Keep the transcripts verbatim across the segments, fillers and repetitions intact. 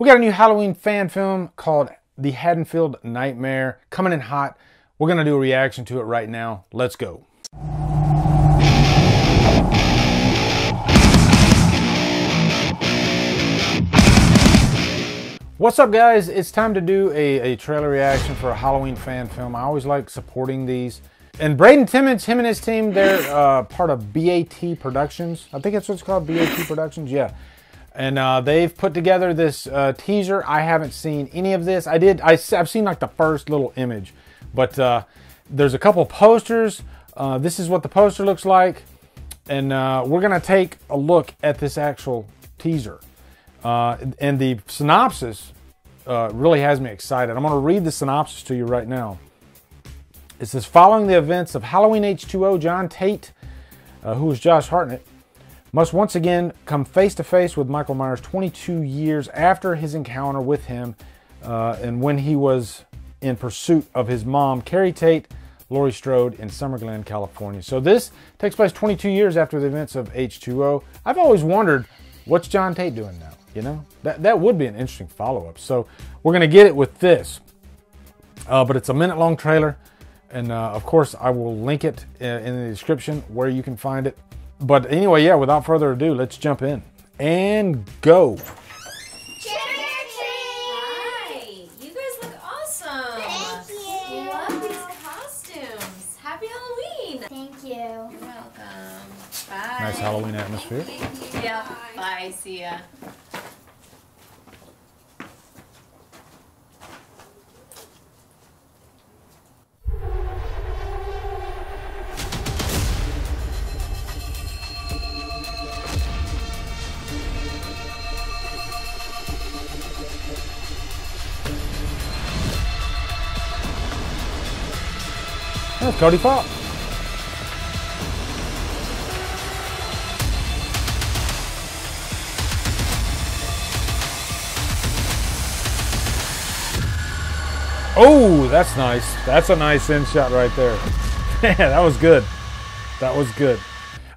We got a new Halloween fan film called The Haddonfield Nightmare coming in hot. We're gonna do a reaction to it right now. Let's go. What's up, guys? It's time to do a, a trailer reaction for a Halloween fan film. I always like supporting these. And Braden Timmons, him and his team, they're uh, part of B A T Productions. I think that's what it's called, B A T Productions, yeah. And uh, they've put together this uh, teaser. I haven't seen any of this. I did, I, I've seen like the first little image. But uh, there's a couple posters. Uh, this is what the poster looks like. And uh, we're gonna take a look at this actual teaser. Uh, and the synopsis uh, really has me excited. I'm gonna read the synopsis to you right now. It says, following the events of Halloween H two O, John Tate, uh, who is Josh Hartnett, must once again come face to face with Michael Myers twenty-two years after his encounter with him uh, and when he was in pursuit of his mom, Carrie Tate, Laurie Strode, in Summer Glen, California. So this takes place twenty-two years after the events of H two O. I've always wondered, what's John Tate doing now? You know, that, that would be an interesting follow-up. So we're gonna get it with this, uh, but it's a minute long trailer. And uh, of course I will link it in the description where you can find it. But anyway, yeah, without further ado, let's jump in and go. Trick or treat! Hi! You guys look awesome! Thank you! Love these costumes! Happy Halloween! Thank you! You're welcome. Bye! Nice Halloween atmosphere. Thank you. Yeah. Bye. Bye, see ya. That's Cody Falk. Oh, that's nice. That's a nice in shot right there. Yeah, that was good. That was good.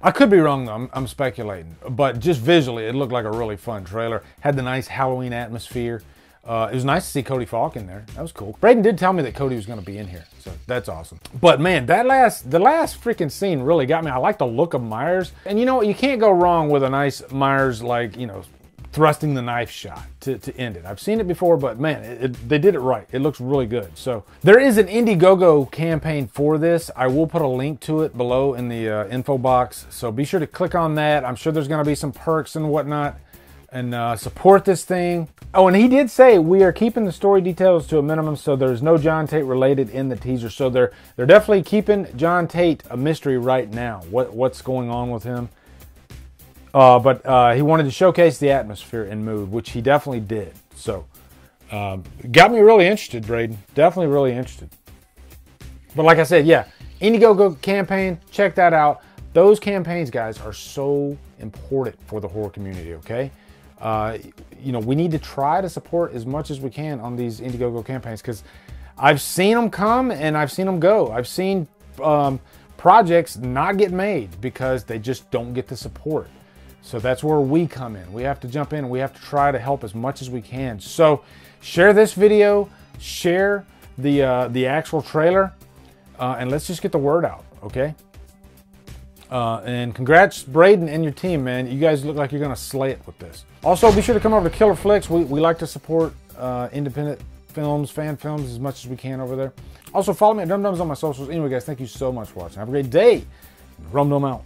I could be wrong though, I'm, I'm speculating. But just visually, it looked like a really fun trailer. Had the nice Halloween atmosphere. Uh, it was nice to see Cody Falk in there. That was cool. Braden did tell me that Cody was going to be in here, so that's awesome. But man, that last, the last freaking scene really got me. I like the look of Myers. And you know what? You can't go wrong with a nice Myers, like, you know, thrusting the knife shot to, to end it. I've seen it before, but man, it, it, they did it right. It looks really good. So there is an Indiegogo campaign for this. I will put a link to it below in the uh, info box. So be sure to click on that. I'm sure there's going to be some perks and whatnot. And uh, support this thing. Oh, and he did say we are keeping the story details to a minimum, so there's no John Tate related in the teaser. So they're they're definitely keeping John Tate a mystery right now. What what's going on with him? Uh, but uh, he wanted to showcase the atmosphere and mood, which he definitely did. So um, got me really interested, Braden. Definitely really interested. But like I said, yeah, Indiegogo campaign. Check that out. Those campaigns, guys, are so important for the horror community. Okay. Uh, you know, we need to try to support as much as we can on these Indiegogo campaigns, because I've seen them come and I've seen them go. I've seen um, projects not get made because they just don't get the support. So that's where we come in. We have to jump in. We have to try to help as much as we can. So share this video, share the, uh, the actual trailer, uh, and let's just get the word out, okay? Uh, and congrats, Braden and your team, man. You guys look like you're gonna slay it with this. Also, be sure to come over to Killer Flicks. We, we like to support uh, independent films, fan films, as much as we can over there. Also, follow me at Drum Dumbs on my socials. Anyway, guys, thank you so much for watching. Have a great day. Drum Dum out.